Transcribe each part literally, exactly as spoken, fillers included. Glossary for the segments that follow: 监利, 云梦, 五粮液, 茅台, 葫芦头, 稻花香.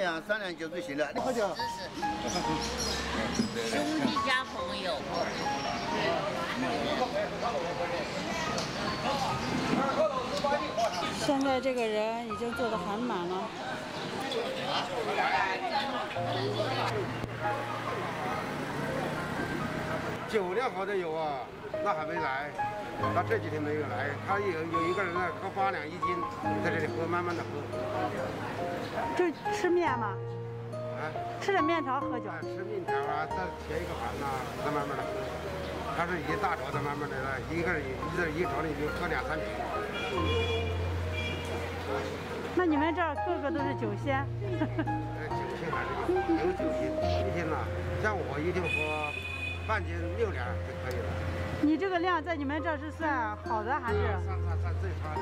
两三两酒就行了。喝酒。是是。兄弟加朋友。现在这个人已经坐得很满了。 酒量好的有啊，那还没来，那这几天没有来。他有有一个人呢，喝八两一斤，在这里喝，慢慢的喝。就吃面吗？啊，吃点面条喝酒。啊、吃面条啊，再填一个盘呐、啊，再慢慢的喝。他是一大勺的，慢慢的来，一个人一一勺里就喝两三瓶。那你们这儿个个都是酒仙？酒仙还是有酒仙，一天呐，像我一定喝。 半斤六两就可以了。你这个量在你们这是算好的还是？算算算最差的。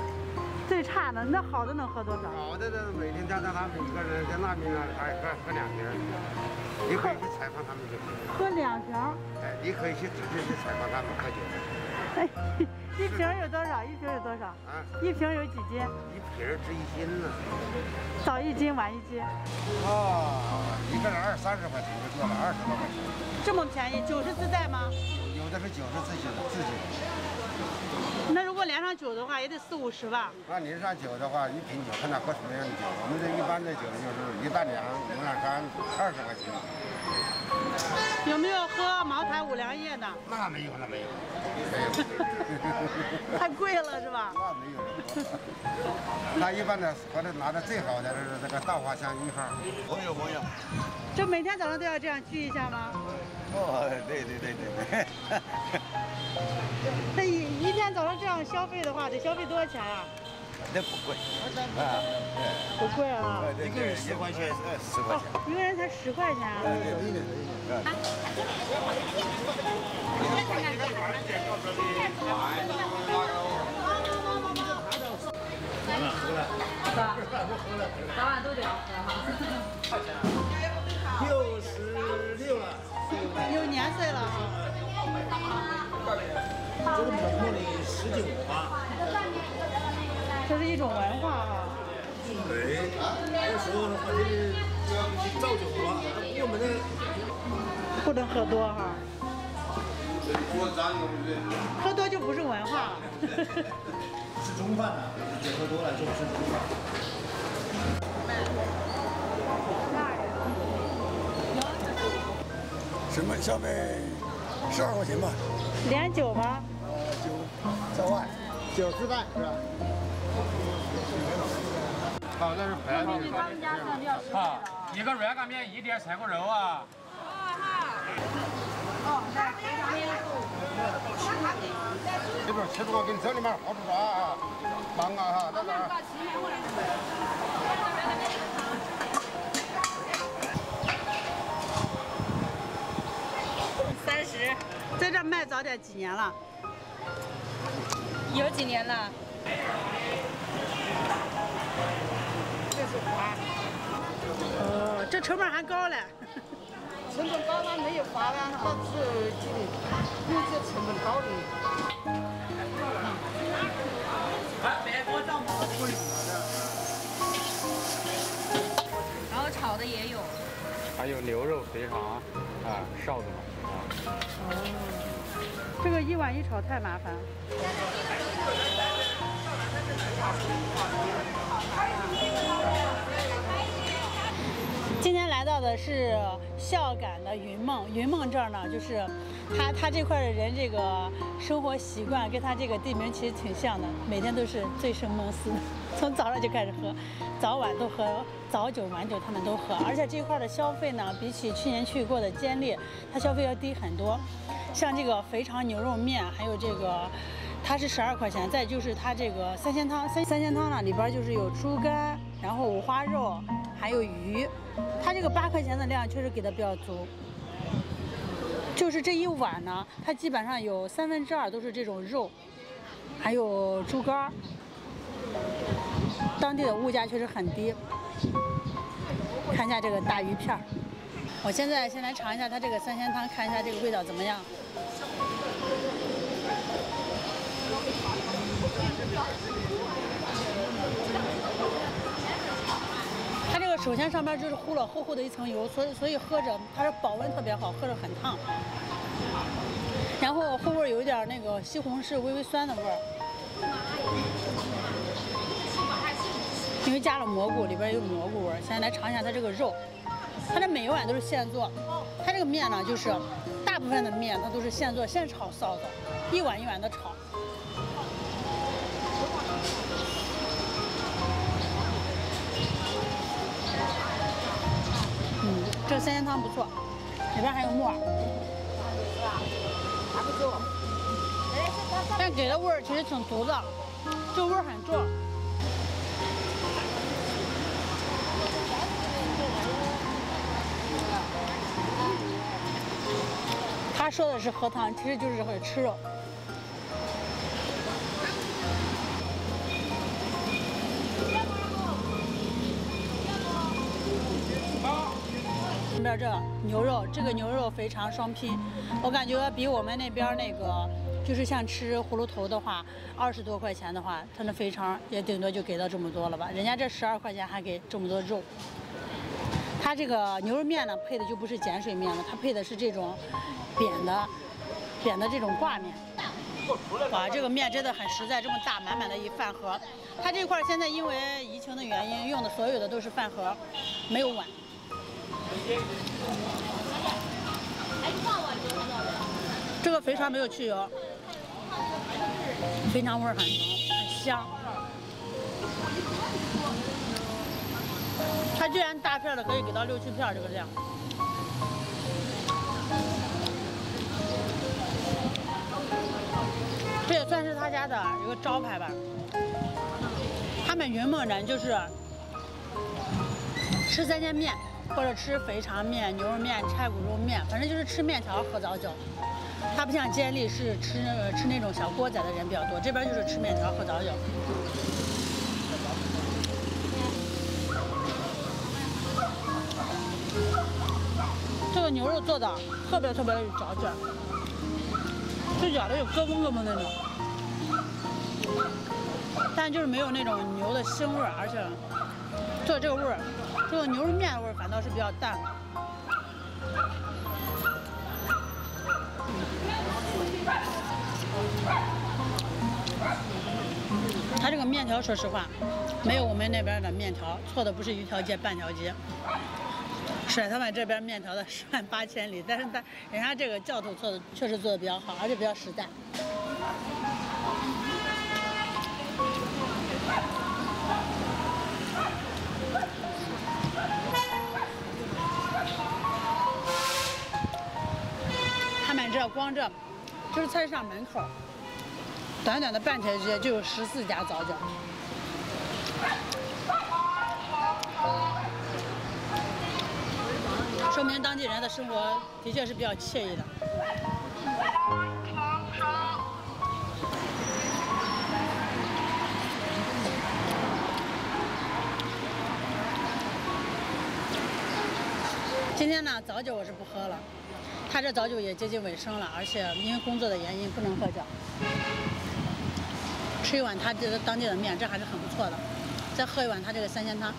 最差的，那好的能喝多少？好的，那每天加上他们一个人在那边呢，还喝喝两瓶。你可以去采访他们酒。喝两瓶？哎，你可以去直接去采访他们喝酒。哎，一瓶有多少？一瓶有多少？啊？一瓶有几斤？一瓶值一斤呢。早一斤，晚一斤。哦，一个人二三十块钱就做了二十多块钱。 这么便宜，酒是自带吗？有的是酒是自己的，自己的。那如果连上酒的话，也得四五十吧？那您上酒的话，一瓶酒看他喝什么样的酒。我们这一般的酒就是一担粮、五两干，二十块钱。有没有喝茅台五粮液的？那没有，那没有，没有。太贵了是吧？那没有。那一般的，我这拿的最好的就是这个稻花香一号。朋友，朋友。就每天早上都要这样聚一下吗？ 哦，对对对对对。那一一天早上这样消费的话，得消费多少钱啊？那不贵啊，不贵啊，一个人十块钱，十块钱。一个人才十块钱啊？对对对对。啊。早晚都得喝。六十六了。 有年岁了哈，这个本部里十九吧，这是一种文化哈。对，那时候我这造酒啊，我们这不能喝多哈。喝多就不是文化。吃中饭呢，酒喝多了就吃中饭。 成本消费十二块钱吧，连酒吗？呃，酒在外，酒自带是吧？好，那是白面。他们家的料是啊，一个软干面一点三块肉啊。哦，那别啥面了。这边吃多跟这里面好不着啊，忙啊哈，那个。 在这卖早点几年了？有几年了？这是花。哦，这成本还高嘞。成本高那没有花了，那是这里，因为这成本高的。然后炒的也有。还有牛肉肥肠啊，臊子嘛。 哦，这个一碗一炒太麻烦。今天来到的是孝感的云梦，云梦这儿呢，就是他他这块的人这个生活习惯跟他这个地名其实挺像的，每天都是醉生梦死，从早上就开始喝，早晚都喝。 早酒晚酒他们都喝，而且这块的消费呢，比起去年去过的监利，它消费要低很多。像这个肥肠牛肉面，还有这个，它是十二块钱。再就是它这个三鲜汤，三三鲜汤呢里边就是有猪肝，然后五花肉，还有鱼。它这个八块钱的量确实给的比较足。就是这一碗呢，它基本上有三分之二都是这种肉，还有猪肝。当地的物价确实很低。 看一下这个大鱼片儿，我现在先来尝一下它这个三鲜汤，看一下这个味道怎么样。它这个首先上边就是糊了厚厚的一层油，所以所以喝着它是保温特别好，喝着很烫。然后后味有一点那个西红柿微微酸的味儿，因为加了蘑菇，里边有蘑菇味儿。现在来尝一下它这个肉，它这每一碗都是现做。它这个面呢，就是大部分的面它都是现做现炒臊子，一碗一碗的炒。 这三鲜汤不错，里边还有木耳，还不够，但给的味儿其实挺足的，这味儿很重。他说的是喝汤，其实就是会吃肉。 这这牛肉，这个牛肉肥肠双拼，我感觉比我们那边那个，就是像吃葫芦头的话，二十多块钱的话，它那肥肠也顶多就给到这么多了吧。人家这十二块钱还给这么多肉。它这个牛肉面呢，配的就不是碱水面了，它配的是这种扁的、扁的这种挂面。哇，这个面真的很实在，这么大满满的一饭盒。它这块现在因为疫情的原因，用的所有的都是饭盒，没有碗。 这个肥肠没有去油，肥肠味儿很浓，很香。它居然大片的可以给到六七片这个量。这也算是他家的一个招牌吧。他们云梦人就是吃三鲜面。 或者吃肥肠面、牛肉面、拆骨肉面，反正就是吃面条喝早酒。它不像监利是吃吃那种小锅仔的人比较多，这边就是吃面条喝早酒。这个牛肉做的特别特别有嚼劲，就咬的有咯嘣咯嘣那种，但就是没有那种牛的腥味，而且做这个味儿。 这个牛肉面的味儿反倒是比较淡的。它这个面条，说实话，没有我们那边的面条错的不是一条街半条街。甩他们这边面条的十万八千里，但是他人家这个教头做的确实做的比较好，而且比较实在。 这光这，就是菜市场门口，短短的半条街就有十四家早教。说明当地人的生活的确是比较惬意的。今天呢，早酒我是不喝了。 他这早酒也接近尾声了，而且因为工作的原因不能喝酒，吃一碗他这个当地的面，这还是很不错的。再喝一碗他这个三鲜汤。